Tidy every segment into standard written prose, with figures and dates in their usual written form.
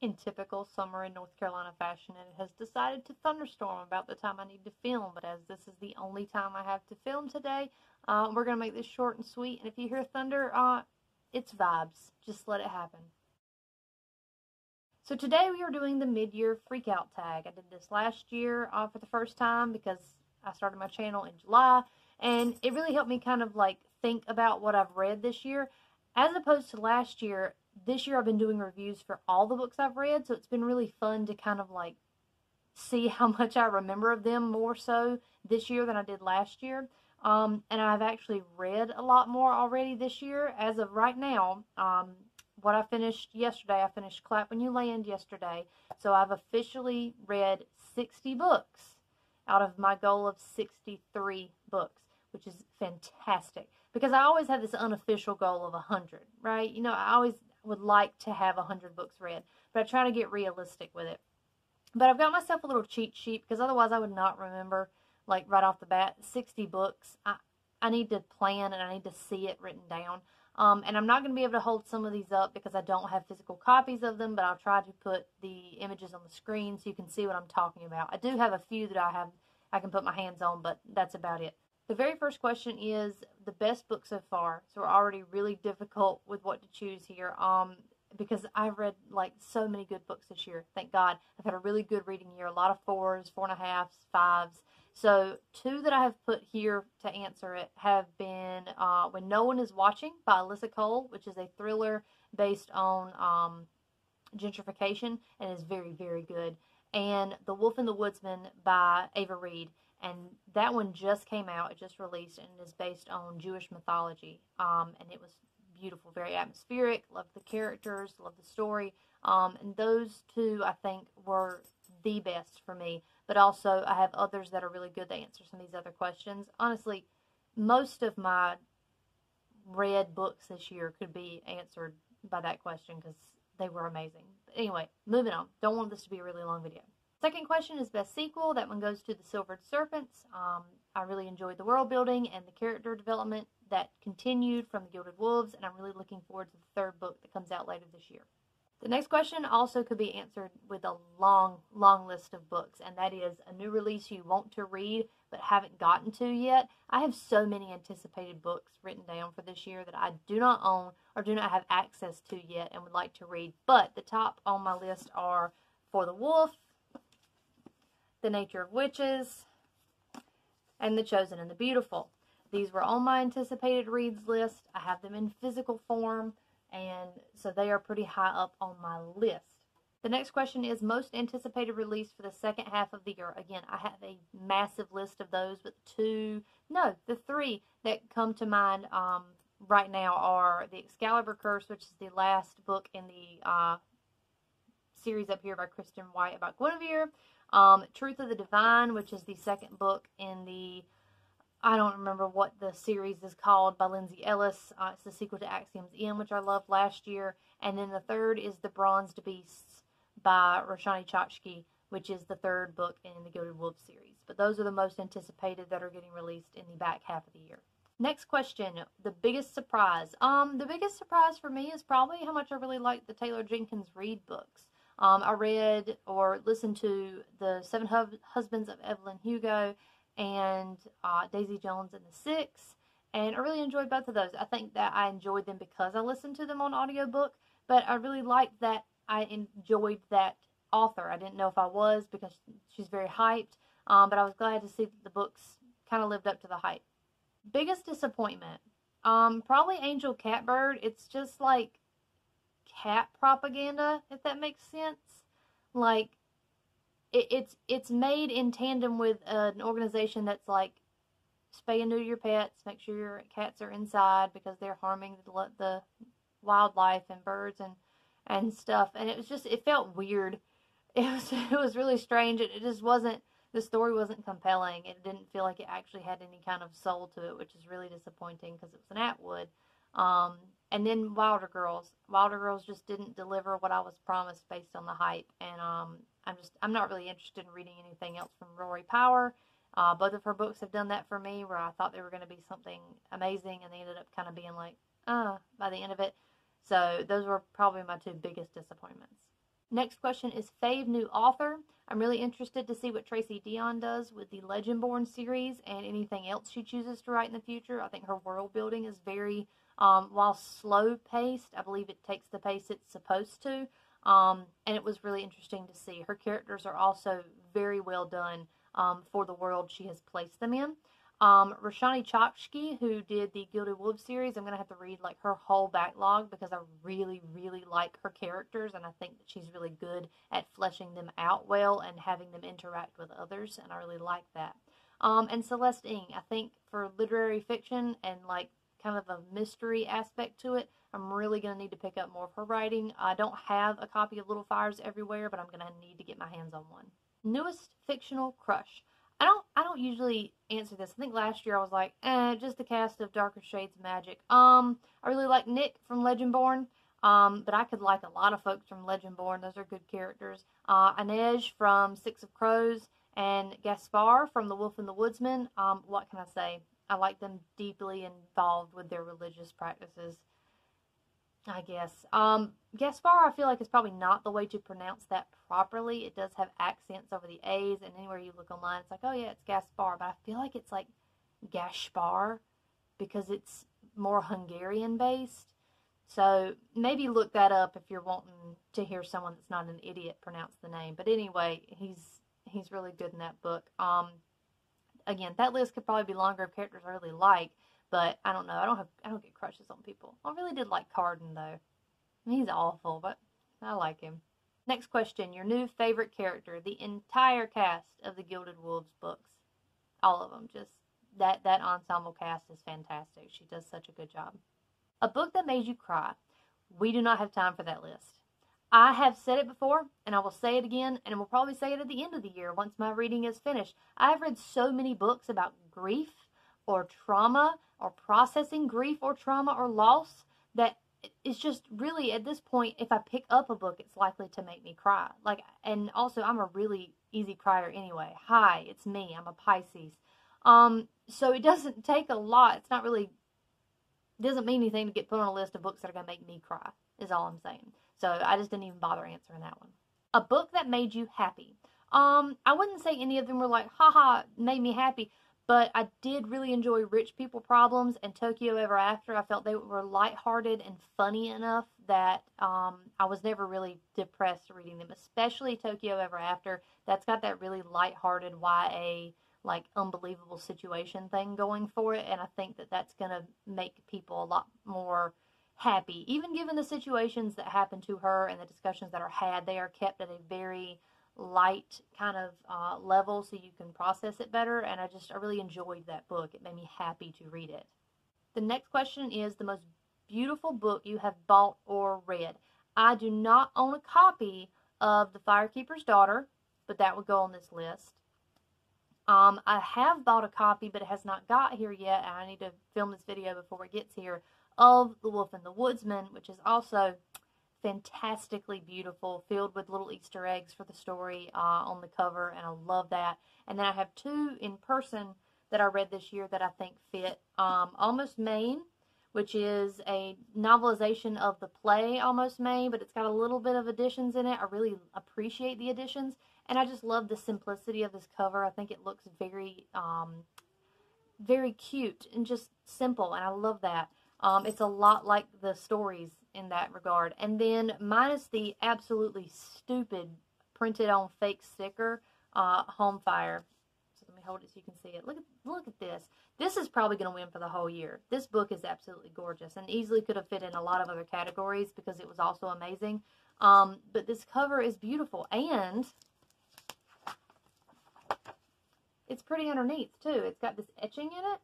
In typical summer in North Carolina fashion, it has decided to thunderstorm about the time I need to film, but as this is the only time I have to film today, we're going to make this short and sweet, and if you hear thunder, it's vibes. Just let it happen. So today we are doing the mid-year freakout tag. I did this last year for the first time because I started my channel in July, and it really helped me kind of like think about what I've read this year. As opposed to last year, this year I've been doing reviews for all the books I've read, so it's been really fun to kind of like see how much I remember of them more so this year than I did last year. And I've actually read a lot more already this year. As of right now, what I finished yesterday, I finished Clap When You Land yesterday. So I've officially read 60 books out of my goal of 63 books, which is fantastic. Because I always had this unofficial goal of 100, right? You know, I always would like to have 100 books read, but I try to get realistic with it. But I've got myself a little cheat sheet because otherwise I would not remember, like right off the bat, 60 books. I need to plan and I need to see it written down. And I'm not going to be able to hold some of these up because I don't have physical copies of them, but I'll try to put the images on the screen so you can see what I'm talking about. I do have a few that I can put my hands on, but that's about it. The very first question is the best book so far. So we're already really difficult with what to choose here because I've read like so many good books this year. Thank God. I've had a really good reading year. A lot of 4s, 4.5s, 5s. So two that I have put here to answer it have been When No One Is Watching by Alyssa Cole, which is a thriller based on gentrification and is very, very good. And The Wolf and the Woodsman by Ava Reed. And that one just came out, it just released, and is based on Jewish mythology. And it was beautiful, very atmospheric, loved the characters, loved the story. And those two, I think, were the best for me. But also, I have others that are really good to answer some of these other questions. Honestly, most of my read books this year could be answered by that question because they were amazing. But anyway, moving on. Don't want this to be a really long video. Second question is best sequel. That one goes to The Silvered Serpents. I really enjoyed the world building and the character development that continued from The Gilded Wolves, and I'm really looking forward to the third book that comes out later this year. The next question also could be answered with a long, long list of books, and that is a new release you want to read but haven't gotten to yet. I have so many anticipated books written down for this year that I do not own or do not have access to yet and would like to read, but the top on my list are For the Wolf, The Nature of Witches, and The Chosen and the Beautiful. These were on my anticipated reads list. I have them in physical form, and so they are pretty high up on my list. The next question is most anticipated release for the second half of the year. Again, I have a massive list of those, but the three that come to mind right now are The Excalibur Curse, which is the last book in the series up here by Kristen White about Guinevere. Truth of the Divine, which is the second book in the, I don't remember what the series is called, by Lindsay Ellis. It's the sequel to Axiom's End, which I loved last year. And then the third is The Bronzed Beasts by Roshani Chokshi, which is the third book in the Gilded Wolves series. But those are the most anticipated that are getting released in the back half of the year. Next question, the biggest surprise. The biggest surprise for me is probably how much I really like the Taylor Jenkins Reid books. I read or listened to The Seven Husbands of Evelyn Hugo and Daisy Jones and the Six, and I really enjoyed both of those. I think that I enjoyed them because I listened to them on audiobook, but I really liked that I enjoyed that author. I didn't know if I was because she's very hyped, but I was glad to see that the books kind of lived up to the hype. Biggest disappointment? Probably Angel Catbird. It's just like cat propaganda, if that makes sense. Like it's made in tandem with an organization that's like spay and neuter your pets, make sure your cats are inside because they're harming the wildlife and birds and stuff. And it was just, it felt weird. It was really strange. It just wasn't, the story wasn't compelling. It didn't feel like it actually had any kind of soul to it, which is really disappointing because it was an Atwood. And then Wilder Girls just didn't deliver what I was promised based on the hype, and I'm not really interested in reading anything else from Rory Power. Both of her books have done that for me, where I thought they were going to be something amazing, and they ended up kind of being like, by the end of it. So those were probably my two biggest disappointments. Next question is fave new author. I'm really interested to see what Tracy Deonn does with the Legendborn series and anything else she chooses to write in the future. I think her world building is very, while slow paced, I believe it takes the pace it's supposed to. And it was really interesting to see. Her characters are also very well done for the world she has placed them in. Roshani Chokshi, who did the Gilded Wolves series, I'm going to have to read like her whole backlog because I really, really like her characters, and I think that she's really good at fleshing them out well and having them interact with others, and I really like that. And Celeste Ng, I think for literary fiction and like kind of a mystery aspect to it, I'm really going to need to pick up more of her writing. I don't have a copy of Little Fires Everywhere, but I'm going to need to get my hands on one. Newest fictional crush. I don't usually answer this. I think last year I was like, just the cast of Darker Shades of Magic. I really like Nick from Legendborn, but I could like a lot of folks from Legendborn. Those are good characters. Inej from Six of Crows and Gaspar from The Wolf and the Woodsman. What can I say? I like them deeply involved with their religious practices, I guess. Gaspar, I feel like is probably not the way to pronounce that properly. It does have accents over the A's, and anywhere you look online, it's like, oh yeah, it's Gaspar. But I feel like it's like Gaspar because it's more Hungarian-based. So maybe look that up if you're wanting to hear someone that's not an idiot pronounce the name. But anyway, he's really good in that book. Again, that list could probably be longer of characters I really like. But I don't know. I don't get crushes on people. I really did like Carden though. He's awful, but I like him. Next question: your new favorite character. The entire cast of the Gilded Wolves books, all of them. Just that ensemble cast is fantastic. She does such a good job. A book that made you cry. We do not have time for that list. I have said it before, and I will say it again, and I will probably say it at the end of the year once my reading is finished. I have read so many books about grief or trauma, or processing grief or trauma or loss, that it's just really, at this point, if I pick up a book, it's likely to make me cry. Like, and also, I'm a really easy crier anyway. Hi, it's me. I'm a Pisces. So it doesn't take a lot. It's not really, it doesn't mean anything to get put on a list of books that are going to make me cry, is all I'm saying. So I just didn't even bother answering that one. A book that made you happy. I wouldn't say any of them were like, haha, made me happy. But I did really enjoy Rich People Problems and Tokyo Ever After. I felt they were lighthearted and funny enough that I was never really depressed reading them, especially Tokyo Ever After. That's got that really lighthearted YA, like, unbelievable situation thing going for it, and I think that that's going to make people a lot more happy. Even given the situations that happened to her and the discussions that are had, they are kept at a very light kind of level so you can process it better, and I really enjoyed that book. It made me happy to read it. The next question is the most beautiful book you have bought or read. I do not own a copy of The Firekeeper's Daughter, but that would go on this list. I have bought a copy, but it has not got here yet, and I need to film this video before it gets here, of The Wolf and the Woodsman, which is also fantastically beautiful, filled with little Easter eggs for the story on the cover, and I love that. And then I have two in person that I read this year that I think fit. Almost Maine, which is a novelization of the play Almost Maine, but it's got a little bit of additions in it. I really appreciate the additions, and I just love the simplicity of this cover. I think it looks very, very cute and just simple, and I love that. It's a lot like the stories in that regard. And then minus the absolutely stupid printed on fake sticker, Home Fire. So let me hold it so you can see it. Look at this. This is probably going to win for the whole year. This book is absolutely gorgeous and easily could have fit in a lot of other categories because it was also amazing. But this cover is beautiful, and it's pretty underneath too. It's got this etching in it,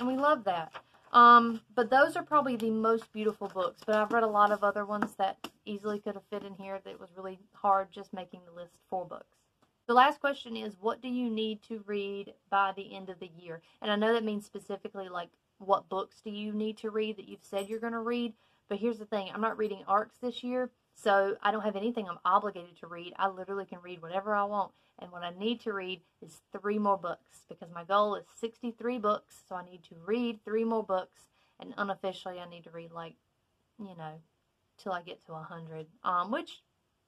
and we love that. But those are probably the most beautiful books, but I've read a lot of other ones that easily could have fit in here that was really hard just making the list for books. The last question is, what do you need to read by the end of the year? And I know that means specifically, like, what books do you need to read that you've said you're going to read, but here's the thing, I'm not reading ARCs this year, so I don't have anything I'm obligated to read. I literally can read whatever I want, and what I need to read is 3 more books because my goal is 63 books, so I need to read 3 more books, and unofficially I need to read, like, you know, till I get to 100, which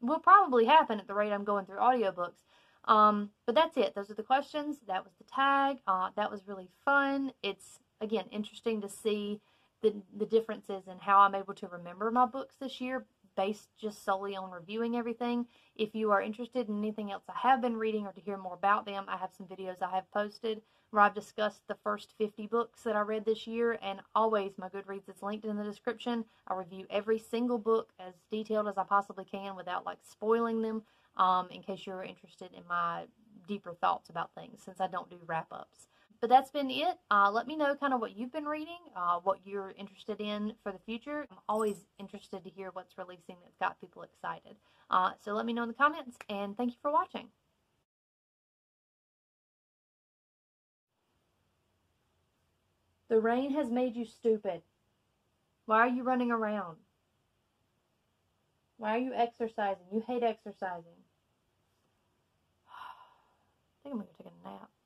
will probably happen at the rate I'm going through audiobooks. But that's it. Those are the questions. That was the tag. That was really fun. It's, again, interesting to see the differences in how I'm able to remember my books this year based just solely on reviewing everything. If you are interested in anything else I have been reading or to hear more about them, I have some videos I have posted where I've discussed the first 50 books that I read this year, and always my Goodreads is linked in the description. I review every single book as detailed as I possibly can without like spoiling them, in case you're interested in my deeper thoughts about things, since I don't do wrap-ups. But that's been it. Let me know kind of what you've been reading, what you're interested in for the future. I'm always interested to hear what's releasing that's got people excited. So let me know in the comments, and thank you for watching. The rain has made you stupid. Why are you running around? Why are you exercising? You hate exercising. I think I'm going to take a nap.